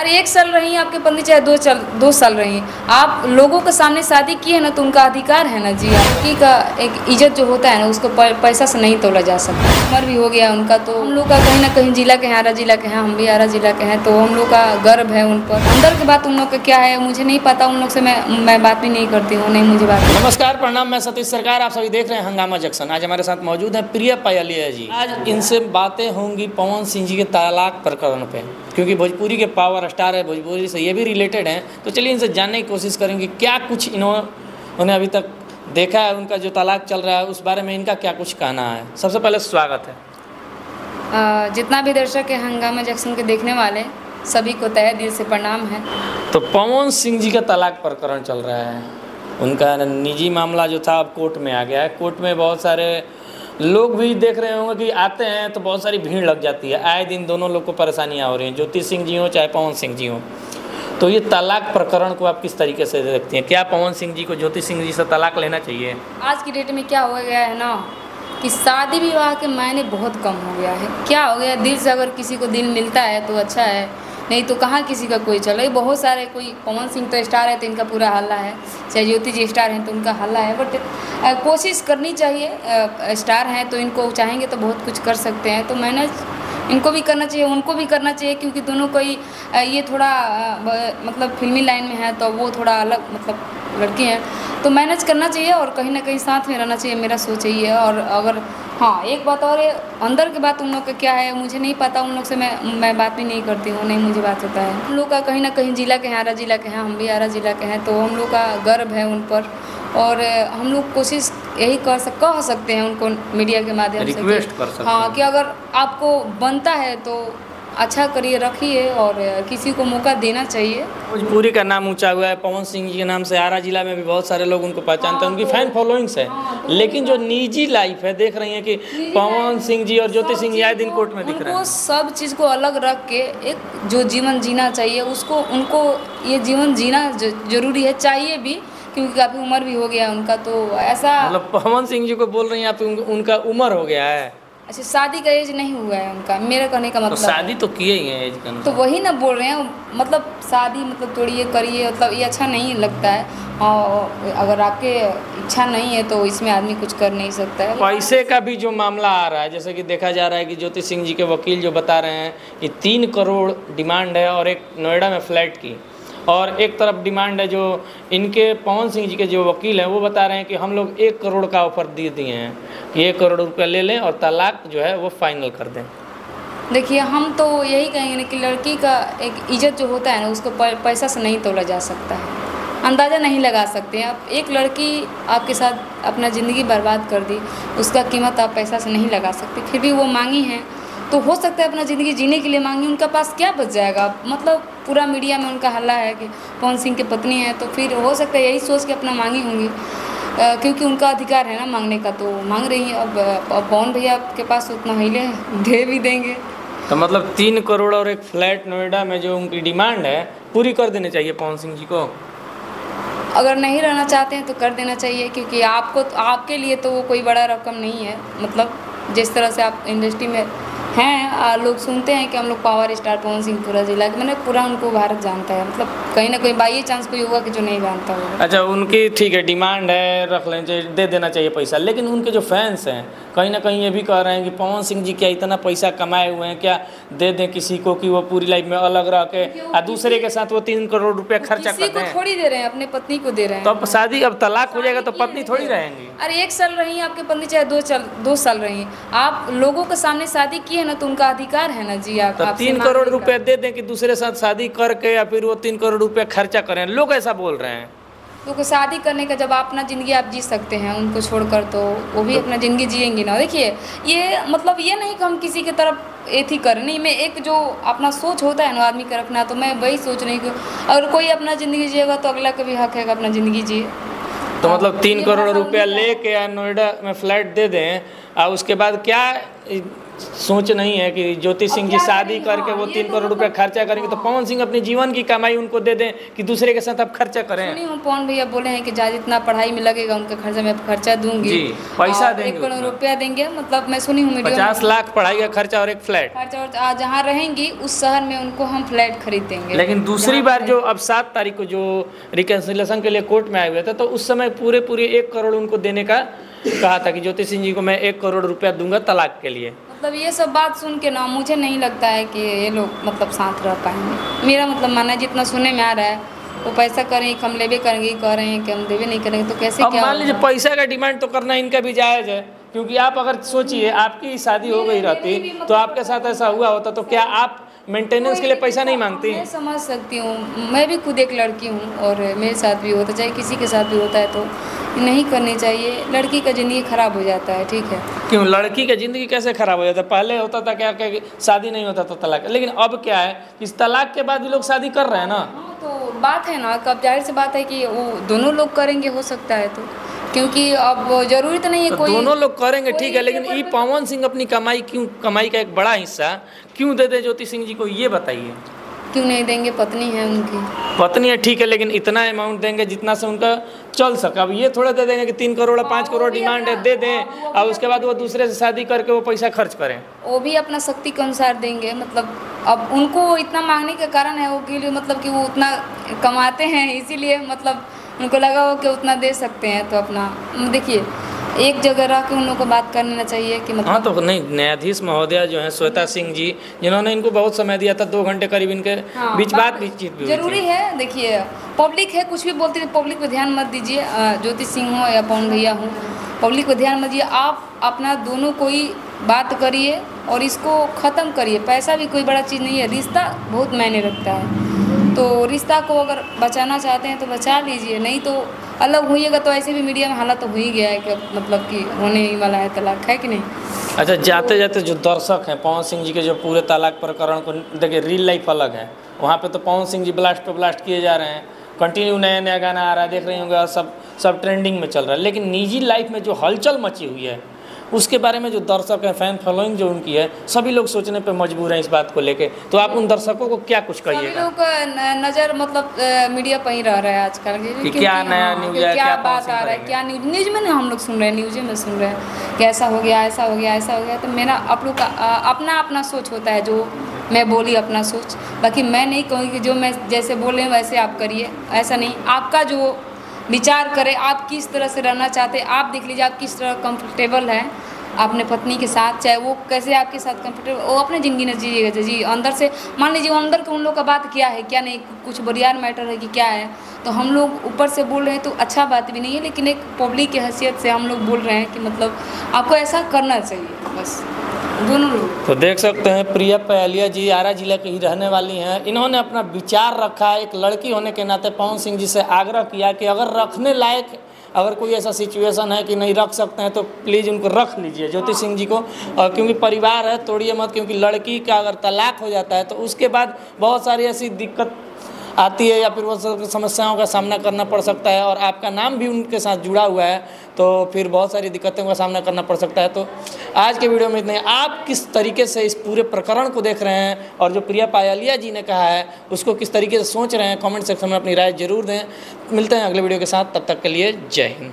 अरे एक साल रही आपके पत्नी, चाहे दो साल रही, आप लोगों के सामने शादी की है ना तो उनका अधिकार है ना जी। आपकी का एक इज्जत जो होता है ना उसको पैसा से नहीं तोला जा सकता। उम्र भी हो गया उनका, तो हम लोग का कहीं ना कहीं जिला के हैं, आरा जिला के हैं, हम भी आरा जिला के हैं, तो हम लोग का गर्व है उन पर। अंदर की बात उन लोग का क्या है मुझे नहीं पता, उन लोग से मैं बात भी नहीं करती हूँ, नहीं मुझे बात। नमस्कार, प्रणाम, मैं सतीश सरकार, आप सभी देख रहे हैं हंगामा जंक्शन। आज हमारे साथ मौजूद है प्रिया पाइलिया जी। आज इनसे बातें होंगी पवन सिंह जी के तलाक प्रकरण पे, क्योंकि भोजपुरी के पावर स्टार है, भोजपुरी से ये भी रिलेटेड हैं, तो चलिए इनसे जानने की कोशिश करेंगे क्या कुछ इन्होंने अभी तक देखा है, उनका जो तलाक चल रहा है उस बारे में इनका क्या कुछ कहना है। सबसे पहले स्वागत है। जितना भी दर्शक है हंगामा जंक्शन के देखने वाले सभी को तहे दिल से प्रणाम है। तो पवन सिंह जी का तलाक प्रकरण चल रहा है, उनका निजी मामला जो था अब कोर्ट में आ गया है। कोर्ट में बहुत सारे लोग भी देख रहे होंगे कि आते हैं तो बहुत सारी भीड़ लग जाती है, आए दिन दोनों लोग को परेशानियाँ हो रही हैं, ज्योति सिंह जी हों चाहे पवन सिंह जी हों। तो ये तलाक प्रकरण को आप किस तरीके से देखती हैं? क्या पवन सिंह जी को ज्योति सिंह जी से तलाक लेना चाहिए? आज की डेट में क्या हो गया है ना कि शादी विवाह के मायने बहुत कम हो गया है। क्या हो गया, दिल से अगर किसी को दिल मिलता है तो अच्छा है, नहीं तो कहाँ किसी का कोई चला। बहुत सारे कोई पवन सिंह तो स्टार है तो इनका पूरा हल्ला है, चाहे ज्योति जी स्टार हैं तो उनका हल्ला है, बट कोशिश करनी चाहिए। स्टार हैं तो इनको चाहेंगे तो बहुत कुछ कर सकते हैं, तो मैनेज इनको भी करना चाहिए, उनको भी करना चाहिए, क्योंकि दोनों को ही ये थोड़ा मतलब फिल्मी लाइन में है तो वो थोड़ा अलग मतलब लड़के हैं, तो मैनेज करना चाहिए और कहीं ना कहीं साथ में रहना चाहिए, मेरा सोच यही है। और अगर हाँ एक बात और है, अंदर की बात उन लोग का क्या है मुझे नहीं पता, उन लोग से मैं बात भी नहीं करती हूँ, नहीं मुझे बात होता है। हम लोग का कहीं ना कहीं जिला के हैं, आरा जिला के हैं, हम भी आरा जिला के हैं, तो हम लोग का गर्व है उन पर, और हम लोग कोशिश यही कह सकते हैं उनको मीडिया के माध्यम से रिक्वेस्ट कर सकते हैं हाँ कि अगर आपको बनता है तो अच्छा करिए, रखिए, और किसी को मौका देना चाहिए। भोजपुरी का नाम ऊंचा हुआ है, पवन सिंह जी के नाम से आरा जिला में भी बहुत सारे लोग उनको पहचानते हैं, उनकी फैन फॉलोइंग्स है, लेकिन जो निजी लाइफ है देख रही हैं कि पवन सिंह जी और ज्योति सिंह जी आए दिन कोर्ट में दिख रहे हैं। सब चीज़ को अलग रख के एक जो जीवन जीना चाहिए उसको उनको ये जीवन जीना जरूरी है, चाहिए भी, क्योंकि काफ़ी उम्र भी हो गया है उनका। तो ऐसा मतलब पवन सिंह जी को बोल रही हैं आप उनका उम्र हो गया है? अच्छा, शादी का एज नहीं हुआ है उनका, मेरा कहने का मतलब तो शादी तो किए ही है एज का, तो वही ना बोल रहे हैं मतलब शादी मतलब तोड़िए करिए, मतलब ये अच्छा नहीं लगता है, और अगर आपके इच्छा नहीं है तो इसमें आदमी कुछ कर नहीं सकता है। पैसे का भी जो मामला आ रहा है, जैसे कि देखा जा रहा है कि ज्योति सिंह जी के वकील जो बता रहे हैं कि 3 करोड़ डिमांड है और एक नोएडा में फ्लैट की, और एक तरफ डिमांड है जो इनके पवन सिंह जी के जो वकील हैं वो बता रहे हैं कि हम लोग 1 करोड़ का ऑफर दे दिए हैं कि 1 करोड़ रुपया ले लें और तलाक जो है वो फाइनल कर दें। देखिए, हम तो यही कहेंगे कि लड़की का एक इज्जत जो होता है ना उसको पैसा से नहीं तोला जा सकता है, अंदाज़ा नहीं लगा सकते हैं आप। एक लड़की आपके साथ अपना ज़िंदगी बर्बाद कर दी, उसका कीमत आप पैसा से नहीं लगा सकते, फिर भी वो मांगी हैं तो हो सकता है अपना ज़िंदगी जीने के लिए मांगी, उनका पास क्या बच जाएगा। मतलब पूरा मीडिया में उनका हल्ला है कि पवन सिंह की पत्नी है, तो फिर हो सकता है यही सोच के अपना मांगी होंगी, क्योंकि उनका अधिकार है ना मांगने का, तो मांग रही है। अब पवन भैया के पास उतना हिले दे भी देंगे, तो मतलब 3 करोड़ और एक फ्लैट नोएडा में जो उनकी डिमांड है पूरी कर देनी चाहिए पवन सिंह जी को। अगर नहीं रहना चाहते हैं तो कर देना चाहिए, क्योंकि आपको आपके लिए तो वो कोई बड़ा रकम नहीं है। मतलब जिस तरह से आप इंडस्ट्री में हैं, लोग सुनते हैं कि हम लोग पावर स्टार पवन सिंह पूरा जिला के, मैंने पूरा उनको भारत जानता है, मतलब कहीं ना कहीं बाई चांस कोई होगा कि जो नहीं जानता होगा। अच्छा, उनकी ठीक है डिमांड है, रख लेना चाहिए, दे देना चाहिए पैसा, लेकिन उनके जो फैंस हैं कहीं ना कहीं ये भी कह रहे हैं कि पवन सिंह जी क्या इतना पैसा कमाए हुए हैं, क्या दे दें किसी को कि वो पूरी लाइफ में अलग रह के और दूसरे के साथ वो 3 करोड़ रुपया खर्चा कर रहे हैं। थोड़ी दे रहे हैं, अपने पत्नी को दे रहे हैं। तो अब शादी, अब तलाक हो जाएगा तो पत्नी थोड़ी रहेंगी। अरे एक साल रही आपकी पत्नी, चाहे दो साल रही, आप लोगों के सामने शादी की है ना तो उनका अधिकार है ना जी। आप तो 3 करोड़ रुपया दे दें कि दूसरे साथ शादी करके या फिर वो 3 करोड़ रुपया खर्चा करें, लोग ऐसा बोल रहे हैं। तो शादी करने का जब अपना ज़िंदगी आप जी सकते हैं उनको छोड़कर, तो वो भी अपना ज़िंदगी जिएंगी ना। देखिए, ये मतलब ये नहीं कि हम किसी की तरफ एथी करें, नहीं, मैं एक जो अपना सोच होता है ना आदमी का रखना, तो मैं वही सोच रही हूँ। अगर कोई अपना ज़िंदगी जिएगा तो अगला का भी हक है अपना ज़िंदगी जिए। तो मतलब 3 करोड़ रुपया ले के नोएडा में फ्लैट दे दें और उसके बाद क्या सोच नहीं है कि ज्योति सिंह जी शादी करके वो 3 करोड़ रुपए खर्चा करेंगे तो पवन सिंह अपने जीवन की कमाई उनको दे दें कि दूसरे के साथ आप खर्चा करें। पवन भैया बोले हैं कि जहाँ जितना पढ़ाई में लगेगा उनका खर्चा मैं खर्चा दूंगी, पैसा देंगे, 1 करोड़ रुपया देंगे। मतलब मैं सुनी हूँ 50 लाख पढ़ाई का खर्चा और एक फ्लैट खर्चा, और जहाँ रहेंगी उस शहर में उनको हम फ्लैट खरीदेंगे। लेकिन दूसरी बार जो अब 7 तारीख को जो रिकन्सिलेशन के लिए कोर्ट में आया हुआ था तो उस समय पूरे 1 करोड़ उनको देने का कहा था कि ज्योति सिंह जी को मैं 1 करोड़ रुपया दूंगा तलाक के लिए। मतलब ये सब बात सुन के ना मुझे नहीं लगता है कि ये लोग मतलब साथ रह पाएंगे। मेरा मतलब माना जितना सुनने में आ रहा है वो पैसा करेंगे हम लेवे करेंगे, कह रहे हैं कि हम देवे नहीं करेंगे तो कैसे अब क्या? मान लीजिए पैसा का डिमांड तो करना इनका भी जायज़ है, क्योंकि आप अगर सोचिए आपकी शादी हो गई रहती तो आपके साथ ऐसा हुआ होता तो क्या आप मेंटेनेंस के लिए पैसा नहीं मांगती? मैं समझ सकती हूँ, मैं भी खुद एक लड़की हूँ और मेरे साथ भी होता, चाहे किसी के साथ भी होता है, तो नहीं करनी चाहिए। लड़की का ज़िंदगी ख़राब हो जाता है, ठीक है। क्यों लड़की का ज़िंदगी कैसे ख़राब हो जाता है? पहले होता था क्या क्या शादी नहीं होता था तलाक, लेकिन अब क्या है इस तलाक के बाद भी लोग शादी कर रहे हैं ना। तो बात है ना, अब जाहिर सी बात है कि वो दोनों लोग करेंगे हो सकता है, तो क्योंकि अब जरूरी तो नहीं है कोई दोनों लोग करेंगे, ठीक है। लेकिन ये पवन सिंह अपनी कमाई का एक बड़ा हिस्सा क्यों दे दे ज्योति सिंह जी को, ये बताइए क्यों नहीं देंगे? पत्नी है उनकी, पत्नी है, ठीक है, लेकिन इतना अमाउंट देंगे जितना से उनका चल सके। अब ये थोड़ा दे देंगे कि 3 करोड़ 5 करोड़ डिमांड है दे दें और उसके बाद वो दूसरे से शादी करके वो पैसा खर्च करें। वो भी अपना शक्ति के अनुसार देंगे। मतलब अब उनको इतना मांगने का कारण है वो कि मतलब कि वो उतना कमाते हैं इसीलिए मतलब उनको लगा हो कि उतना दे सकते हैं। तो अपना देखिए एक जगह रह के उन लोगों को बात करना चाहिए कि मतलब हाँ। तो नहीं, न्यायाधीश महोदया जो हैं श्वेता सिंह जी जिन्होंने इनको बहुत समय दिया था, 2 घंटे करीब इनके हाँ, बीच बातचीत भी जरूरी है। देखिए पब्लिक है, कुछ भी बोलते हैं, पब्लिक पर ध्यान मत दीजिए। ज्योति सिंह हो या पवन भैया हो, पब्लिक पर ध्यान मत दीजिए। आप अपना दोनों कोई बात करिए और इसको ख़त्म करिए। पैसा भी कोई बड़ा चीज़ नहीं है, रिश्ता बहुत मायने रखता है। तो रिश्ता को अगर बचाना चाहते हैं तो बचा लीजिए, नहीं तो अलग होइएगा। तो ऐसे भी मीडिया में हालात तो हो ही गया है कि मतलब कि होने ही वाला है तलाक, है कि नहीं? अच्छा, जाते जाते जो दर्शक हैं पवन सिंह जी के जो पूरे तलाक प्रकरण को देखिए, रियल लाइफ अलग है। वहाँ पे तो पवन सिंह जी ब्लास्ट पे ब्लास्ट किए जा रहे हैं, कंटिन्यू नया नया गाना आ रहा है, देख रहे होंगे, सब ट्रेंडिंग में चल रहा है। लेकिन निजी लाइफ में जो हलचल मची हुई है उसके बारे में जो दर्शक हैं, फैन फॉलोइंग जो उनकी है, सभी लोग सोचने पे मजबूर हैं इस बात को लेके। तो आप उन दर्शकों को क्या कुछ कहिएगा? लोग नज़र मतलब मीडिया पर ही रह रहा है आजकल कि क्या नया न्यूज है, क्या बात आ रहा है, क्या न्यूज में ना हम लोग सुन रहे हैं, न्यूज में सुन रहे हैं कि ऐसा हो गया, ऐसा हो गया, ऐसा हो गया। तो मेरा आप लोग का अपना अपना सोच होता है, जो मैं बोली अपना सोच, बाकी मैं नहीं कहूँगी कि जो मैं जैसे बोले वैसे आप करिए, ऐसा नहीं। आपका जो विचार करें आप किस तरह से रहना चाहते हैं, आप देख लीजिए आप किस तरह कंफर्टेबल हैं आपने पत्नी के साथ, चाहे वो कैसे आपके साथ कंफर्टेबल, वो अपने ज़िंदगी में जिएगा जी। अंदर से मान लीजिए अंदर के उन लोग का बात क्या है क्या नहीं, कुछ बुनियाद मैटर है कि क्या है, तो हम लोग ऊपर से बोल रहे हैं तो अच्छा बात भी नहीं है, लेकिन एक पब्लिक की हैसियत से हम लोग बोल रहे हैं कि मतलब आपको ऐसा करना चाहिए, बस दोनों लोग। तो देख सकते हैं प्रिया पैलिया जी आरा जिला की ही रहने वाली हैं, इन्होंने अपना विचार रखा। एक लड़की होने के नाते पवन सिंह जी से आग्रह किया कि अगर रखने लायक अगर कोई ऐसा सिचुएशन है कि नहीं रख सकते हैं तो प्लीज़ उनको रख लीजिए ज्योति सिंह जी को, और क्योंकि परिवार है तोड़िए मत, क्योंकि लड़की का अगर तलाक हो जाता है तो उसके बाद बहुत सारी ऐसी दिक्कत आती है या फिर वो समस्याओं का सामना करना पड़ सकता है, और आपका नाम भी उनके साथ जुड़ा हुआ है तो फिर बहुत सारी दिक्कतों का सामना करना पड़ सकता है। तो आज के वीडियो में इतने। आप किस तरीके से इस पूरे प्रकरण को देख रहे हैं और जो प्रिया पायलिया जी ने कहा है उसको किस तरीके से सोच रहे हैं, कमेंट सेक्शन में अपनी राय जरूर दें। मिलते हैं अगले वीडियो के साथ, तब तक के लिए जय हिंद।